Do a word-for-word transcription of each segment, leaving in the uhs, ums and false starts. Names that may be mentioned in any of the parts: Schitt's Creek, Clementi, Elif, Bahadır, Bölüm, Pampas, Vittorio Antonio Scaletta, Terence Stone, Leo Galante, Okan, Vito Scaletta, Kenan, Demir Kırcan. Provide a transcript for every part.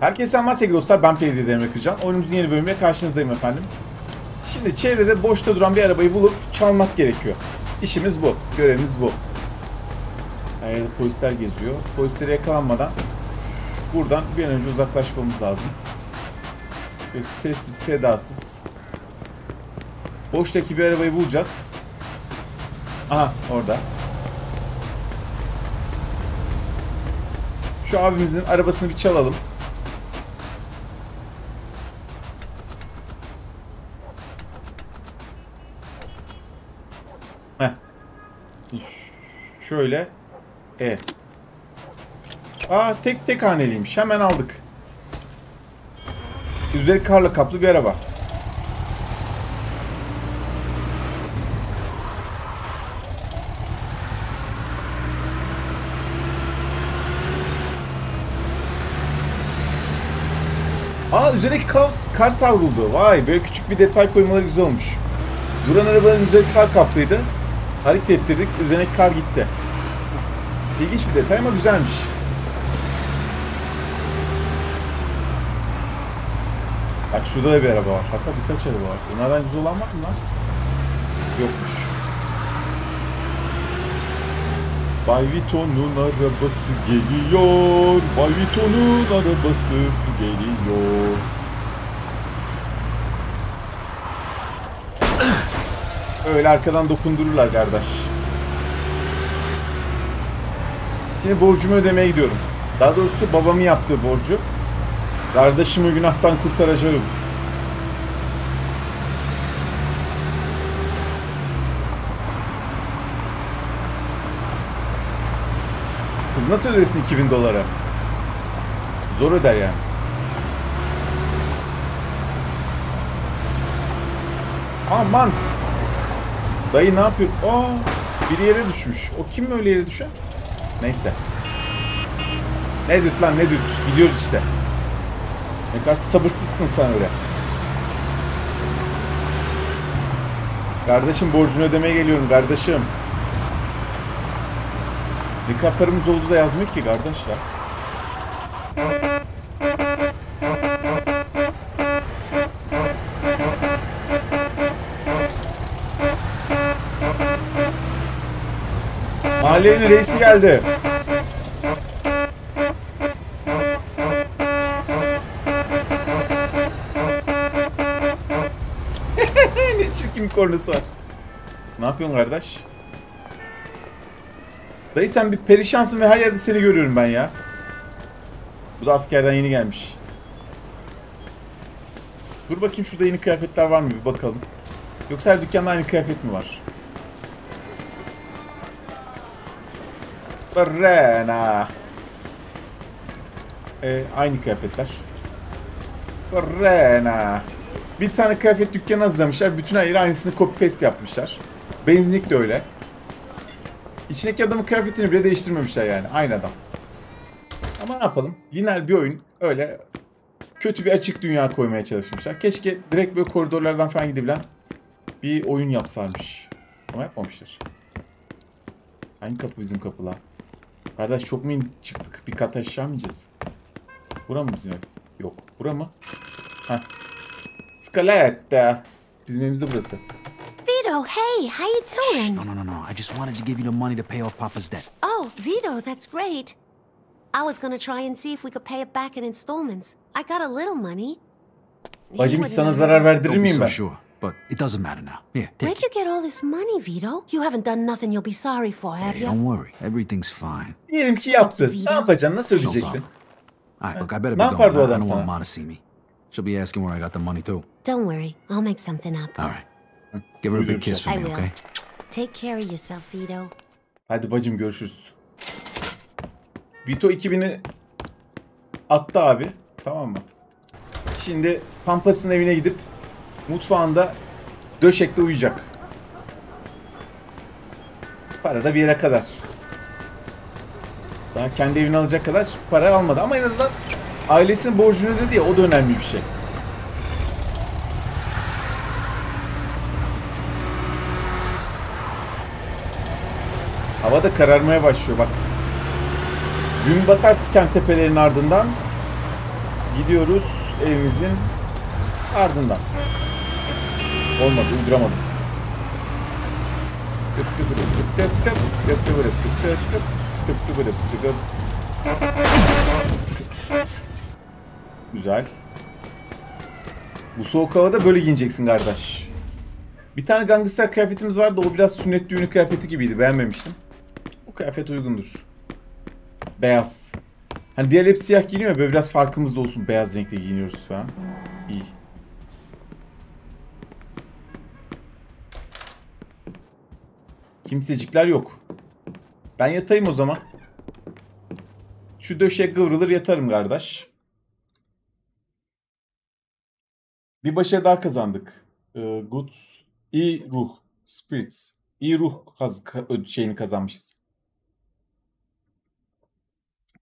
Herkese selamlar sevgili dostlar, ben P D Demir Kırcan. Oyunumuzun yeni bölümüyle karşınızdayım efendim. Şimdi çevrede boşta duran bir arabayı bulup çalmak gerekiyor. İşimiz bu, görevimiz bu. Her yerde polisler geziyor. Polislere yakalanmadan buradan bir an önce uzaklaşmamız lazım. Yoksa sessiz, sedasız. Boştaki bir arabayı bulacağız. Aha, orada. Şu abimizin arabasını bir çalalım. Heh. Şöyle. E. Aa, tek tek haneliymiş. Hemen aldık. Üzeri karla kaplı bir araba. Aa, üzerindeki kar savruldu. Vay, böyle küçük bir detay koymaları güzel olmuş. Duran arabanın üzeri kar kaplıydı. Hareket ettirdik, üzerindeki kar gitti. İlginç bir detay ama güzelmiş. Bak şurada da bir araba var. Hatta birkaç araba var. Bunlardan güzel olan var mı lan? Yokmuş. Bay Vito'nun arabası geliyor. Bay Vito'nun arabası geliyor. Öyle arkadan dokundururlar kardeş. Şimdi borcumu ödemeye gidiyorum. Daha doğrusu babamın yaptığı borcu. Kardeşimi günahtan kurtaracağım. Kız nasıl ödesin iki bin dolara? Zor öder yani. Aman! Dayı ne yapıyor? Aa, biri yere düşmüş. O kim öyle yere düşen? Neyse. Ne düt lan, ne düt. Gidiyoruz işte. Ne kadar sabırsızsın sen öyle. Kardeşim, borcunu ödemeye geliyorum kardeşim. Nikah paramız oldu da yazmıyor ki kardeş ya. Mahallenin reisi geldi. Ne çirkin kornası var. Ne yapıyorsun kardeş? Dayı sen bir perişansın ve her yerde seni görüyorum ben ya. Bu da askerden yeni gelmiş. Dur bakayım, şurada yeni kıyafetler var mı bir bakalım. Yoksa her dükkanda aynı kıyafet mi var? Brena. Ee, aynı kıyafetler. Brena. Bir tane kıyafet dükkanı hazırlamışlar. Bütün her yeri aynısını copy paste yapmışlar. Benzinlik de öyle. İçindeki adamın kıyafetini bile değiştirmemişler yani. Aynı adam. Ama ne yapalım? Lineer bir oyun. Öyle kötü bir açık dünya koymaya çalışmışlar. Keşke direkt böyle koridorlardan falan gidebilen bir oyun yapsalarmış. Ama yapmamışlar. Hangi kapı bizim kapılar? Kardeş çok mu in çıktık? Bir kat aşağı mı ineceğiz? Bura mı bizim ev? Yok. Bura mı? Heh. Scaletta. Bizim evimizde burası. Vito, hey, how you doing? Shh, no, no, no, no. I just wanted to give you the money to pay off Papa's debt. Oh, Vito, that's great. I was gonna try and see if we could pay it back in installments. I got a little money. Bacım, sana zarar verdirir miyim ben? But it doesn't matter now. Here, take Where'd you get all this money, Vito? You haven't done nothing you'll be sorry for, have you? Hey, don't worry. Everything's fine. Diyelim ki yaptı. Ne yapacaksın? Nasıl ödeyecektin? Alright, look, I better be going. I don't want Mom to see me. She'll be asking where I got the money too. Don't worry. I'll make something up. Alright. Give her a big kiss for me, okay? Take care of yourself, Vito. Hadi bacım, görüşürüz. Vito iki bini attı abi. Tamam mı? Şimdi Pampas'ın evine gidip mutfağında döşekte uyuyacak. Para da bir yere kadar. Daha kendi evini alacak kadar para almadı. Ama en azından ailesinin borcunu ödedi ya, o da önemli bir şey. Hava da kararmaya başlıyor bak. Gün batarken tepelerin ardından gidiyoruz evimizin ardından. Olmadı, uyduramadım. Güzel. Bu soğuk havada böyle giyineceksin kardeş. Bir tane gangster kıyafetimiz vardı. O biraz sünnet düğünü kıyafeti gibiydi. Beğenmemiştim. O kıyafet uygundur. Beyaz. Hani diğer hep siyah giyiniyor. Böyle biraz farkımız da olsun. Beyaz renkte giyiniyoruz falan. İyi. Kimsecikler yok. Ben yatayım o zaman. Şu döşe kıvrılır yatarım kardeş. Bir başarı daha kazandık. Ee, good. İyi ruh. Spirits. İyi ruh şeyini kazanmışız.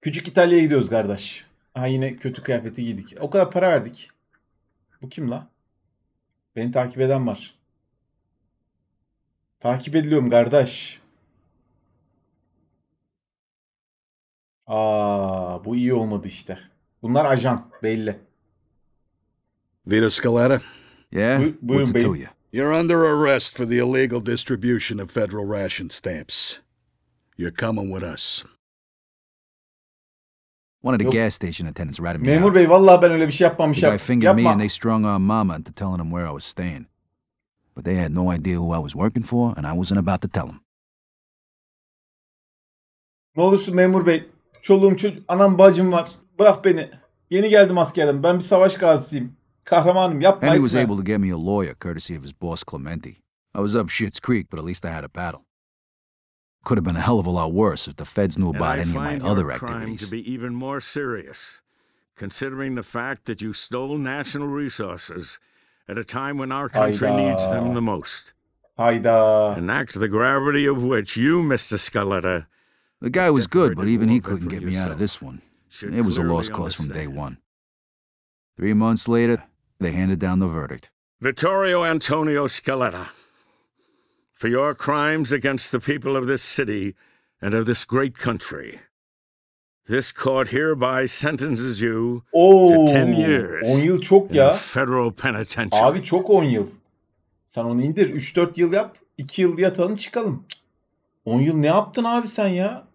Küçük İtalya'ya gidiyoruz kardeş. Ha, yine kötü kıyafeti giydik. O kadar para verdik. Bu kim la? Beni takip eden var. Takip ediliyorum kardeş. Aa, bu iyi olmadı işte. Bunlar ajan belli. Vito Scaletta? Yeah. Bu, buyurun, what's it to you? You're under arrest for the illegal distribution of federal ration stamps. You're coming with us. One of the gas station attendants ratted me out. Memur bey, vallahi ben öyle bir şey yapmamış. Yapma. They fingered me and they strung our mama into telling them where I was staying. But they had no idea who I was working for and I wasn't about to tell them. Ne olursun memur bey. Çoluğum çocuğum, anam bacım var. Bırak beni. Yeni geldim askerden. Ben bir savaş gazisiyim. Kahramanım, yapma. And he was able to get me a lawyer courtesy of his boss Clementi. I was up Schitt's Creek, but at least I had a paddle. Could have been a hell of a lot worse if the feds knew about any of my other activities. To be even more serious, considering the fact that you stole national resources at a time when our country Hayda. needs them the most. Hayda. An act the gravity of which you, Mister Scaletta... The guy was good, but even he couldn't get me out of this one. It was a lost cause from day one. Three months later, they handed down the verdict. Vittorio Antonio Scaletta, for your crimes against the people of this city and of this great country, this court hereby sentences you Oo, to ten years on yıl çok ya. Federal penitentiary. Abi çok on yıl. Sen onu indir. üç dört yıl yap. iki yıl yatalım çıkalım. on yıl ne yaptın abi sen ya?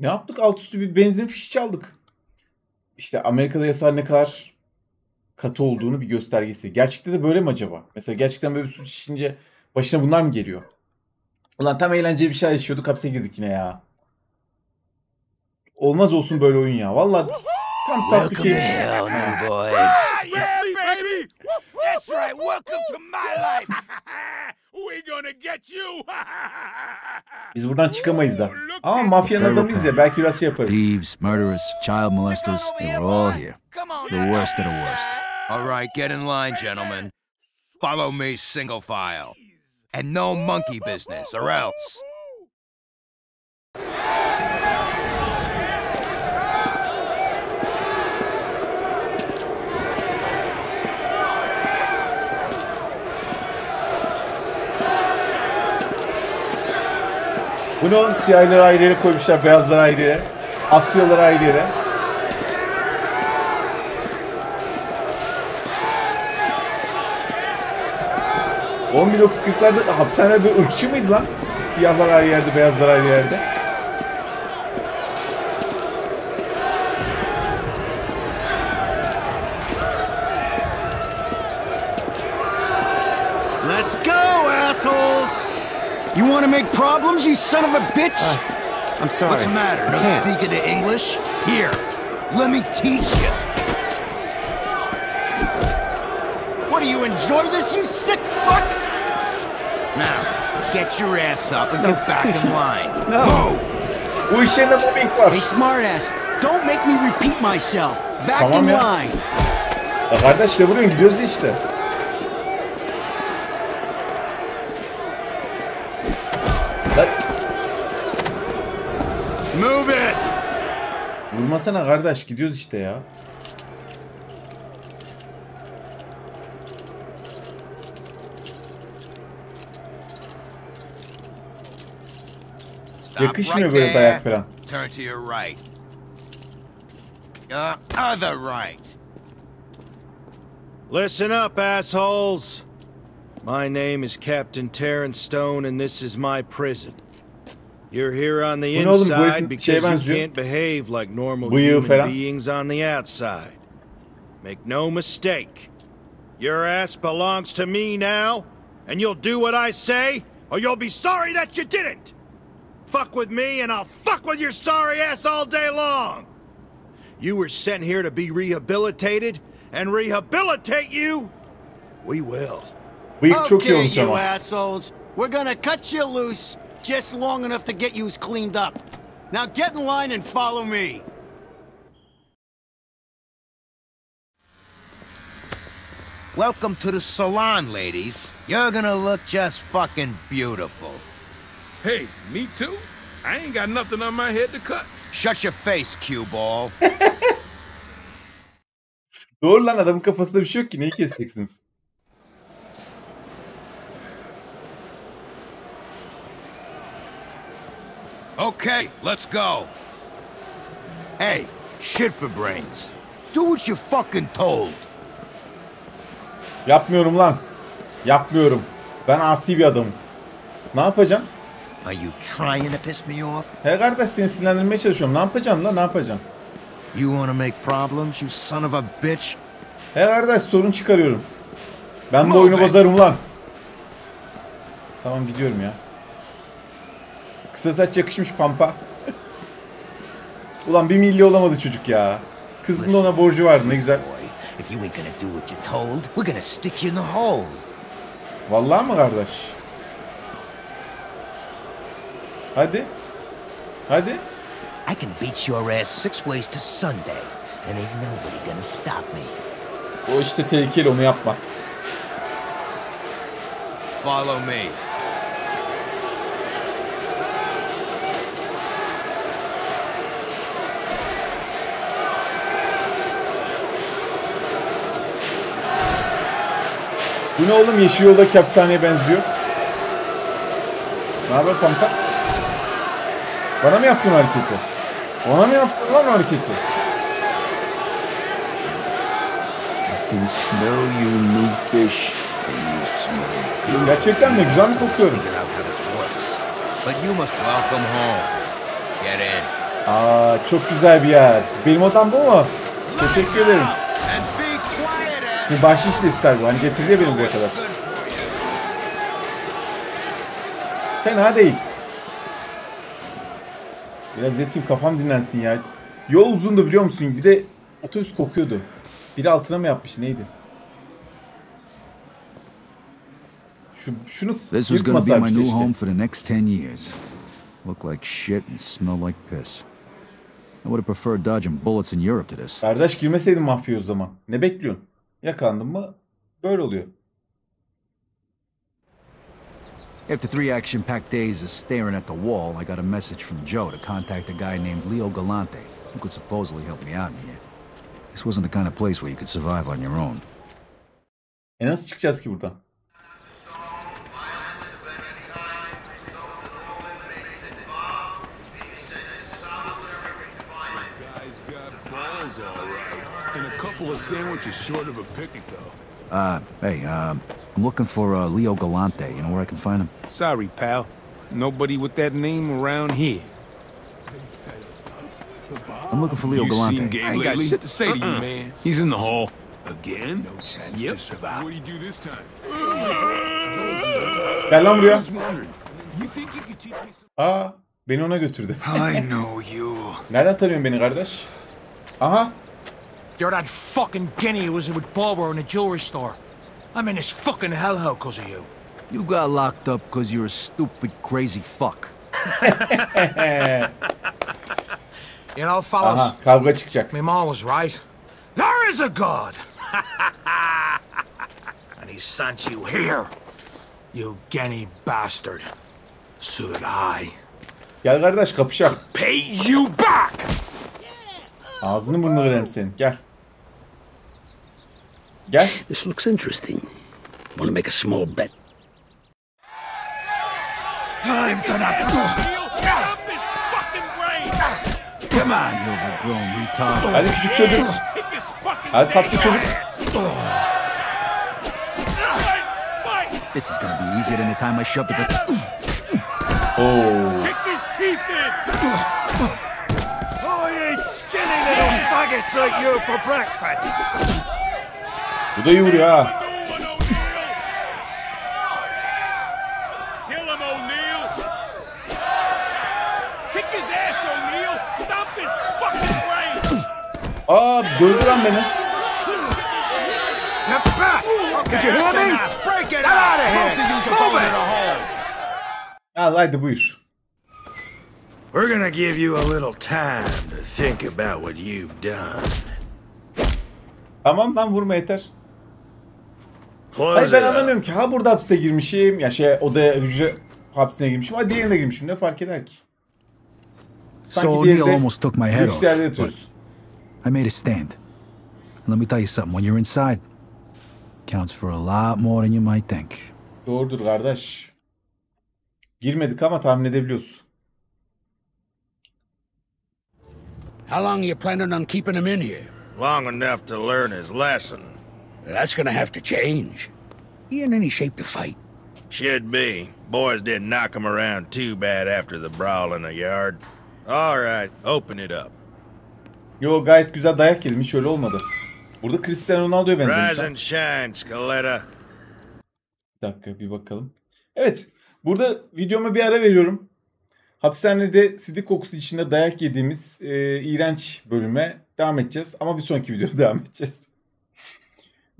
Ne yaptık? Alt üstü bir benzin fişi çaldık. İşte Amerika'da yasal ne kadar katı olduğunu bir göstergesi. Gerçekte de böyle mi acaba? Mesela gerçekten böyle bir suç işince başına bunlar mı geliyor? Ulan tam eğlenceli bir şey yaşıyorduk. Hapse girdik yine ya. Olmaz olsun böyle oyun ya. Vallahi tam tatlı keyif. Biz buradan çıkamayız da. Ama mafyanın adamıyız ya. Belki biraz şey yaparız. Thieves, murderers, child molesters, they were all here. The worst of the worst. All right, get in line, gentlemen. Follow me single file. And no monkey business or else. Bunu siyahları ayrı yere koymuşlar, beyazları ayrı yere, Asyalıları ayrı yere. bin dokuz yüz kırklarda hapishaneler böyle ırkçı mıydı lan? Siyahlar ayrı yerde, beyazlar ayrı yerde. Let's go, assholes! You want to make problems, you son of a bitch? Uh, I'm sorry. What's the matter? No speaking to English? Here, let me teach you. What, do you enjoy this, you sick fuck? Now, get your ass up and no. get back in line. No. We should have been first. Hey, smartass, don't make me repeat myself. Back tamam in ya. line. Ya kardeş, işte buraya gidiyoruz işte. Move it. Vurmasana kardeş, gidiyoruz işte ya. Yakışmıyor böyle dayak falan. Your other right. Listen up, assholes. My name is Captain Terence Stone and this is my prison. You're here on the inside because you can't behave like normal human beings on the outside. Make no mistake. Your ass belongs to me now, and you'll do what I say, or you'll be sorry that you didn't. Fuck with me and I'll fuck with your sorry ass all day long. You were sent here to be rehabilitated, and rehabilitate you, we will. Okay, you assholes. We're gonna cut you loose just long enough to get you cleaned up. Now get in line and follow me. Welcome to the salon, ladies. You're gonna look just fucking beautiful. Hey, me too? I ain't got nothing on my head to cut. Shut your face, cue ball. Doğru lan, adamın kafasında bir şey yok ki, neyi keseceksiniz? Okay, let's go. Hey, shit for brains. Do what you fucking told. Yapmıyorum lan. Yapmıyorum. Ben asi bir adamım. Ne yapacağım? Are you trying to piss me off? Hey kardeş, seni sinirlendirmeye çalışıyorum. Ne yapacağım lan? Ne yapacağım? You want to make problems, you son of a bitch? Hey kardeş, sorun çıkarıyorum. Ben bu oyunu bozarım lan. Tamam, gidiyorum ya. Kısa saç yakışmış Pampa. Ulan bir milli olamadı çocuk ya. Kızın da ona borcu vardı, ne güzel. Vallahi mı kardeş? Hadi. Hadi. I can beat your ass six ways to Sunday and ain't nobody gonna stop me. O işte tehlikeli, onu yapma. Follow me. Bu ne oğlum? Yeşil yoldaki hapishaneye benziyor. Ne haber kanka? Bana mı yaptın hareketi? Ona mı yaptın lan hareketi? Gerçekten ne güzel mi kokuyorum? Aa, çok güzel bir yer. Benim odam bu mu? Teşekkür ederim. Şimdi bahşiş de ister bu. Hani getir diye benim buraya kadar. Fena değil. Biraz yatayım, kafam dinlensin ya. Yol uzundu biliyor musun? Bir de otobüs kokuyordu. Biri altına mı yapmış? Neydi? Şu, şunu yırtmasa bir keşke. Kardeş, girmeseydin mafya o zaman. Ne bekliyorsun? Yakalandın mı? Böyle oluyor. After three action-packed days of staring at the wall, I got a message from Joe to contact a guy named Leo Galante, who could supposedly help me out here. This wasn't the kind of place where you could survive on your own. E nasıl çıkacağız ki buradan? Uh, hey, um, I'm looking for uh, Leo Galante. You know where I can find him? Sorry, pal. Nobody with that name around here. I'm looking for Leo Galante. I ain't got shit to say to you, man. He's in the hall. Again? No chance to survive. What do you do this time? Gel lan buraya. Aa, beni ona götürdü. I know you. Nereden tanıyorsun beni kardeş? Aha. You're that fucking guinea who was with Barber in a jewelry store. I'm in this fucking hellhole because of you. You got locked up because you're a stupid, crazy fuck. You know, fellas, aha, kavga çıkacak. My mom was right. There is a God. And he sent you here. You guinea bastard. So that I... Gel kardeş, kapışak. Pay you back. Ağzını burnunu kırarım senin. Gel. Gel. This looks interesting. Want to make a small bet. I'm gonna blow up his fucking brain. Hadi küçük çocuk. Hadi tatlı çocuk. This is gonna be easier than the time I shoved it. Oh. Kick his teeth in. Oh, you skinny little faggots like you for breakfast. Bu da iyi vuruyor ha. Aa, dövdü lan beni. Haydi buyur. We're gonna give you a little time to think about what you've done. Tamam lan, vurma yeter. Hayır, ben anlamıyorum ki. Ha burada hapse girmişim. Ya şey odaya, hücre hapsine girmişim. Ha diğerine girmişim. Ne fark eder ki? Sanki diğerine yükseldi yatıyorsun. I made a stand. And let me tell you something, when you're inside, counts for a lot more than you might think. Doğrudur kardeş. Girmedik ama tahmin edebiliyorsun. How long are you planning on keeping him in here? Long enough to learn his lesson. That's gonna have to change. He in any shape to fight. Should be. Boys didn't knock him around too bad after the brawl in the yard. All right, open it up. Yo, gayet güzel dayak yedim, hiç öyle olmadı. Burada Cristiano Ronaldo'ya benzemiş. Rise and shine, Scaletta. Bir dakika, bir bakalım. Evet, burada videoma bir ara veriyorum. Hapishanede sidik kokusu içinde dayak yediğimiz e, iğrenç bölüme devam edeceğiz. Ama bir sonraki videoda devam edeceğiz.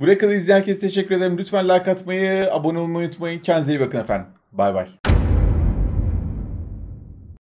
Buraya kadar izleyen herkese teşekkür ederim. Lütfen like atmayı, abone olmayı unutmayın. Kendinize iyi bakın efendim. Bay bay.